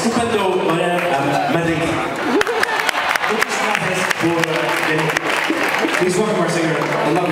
estupendo, euer medic. Thank you so much for the... Please welcome our singer.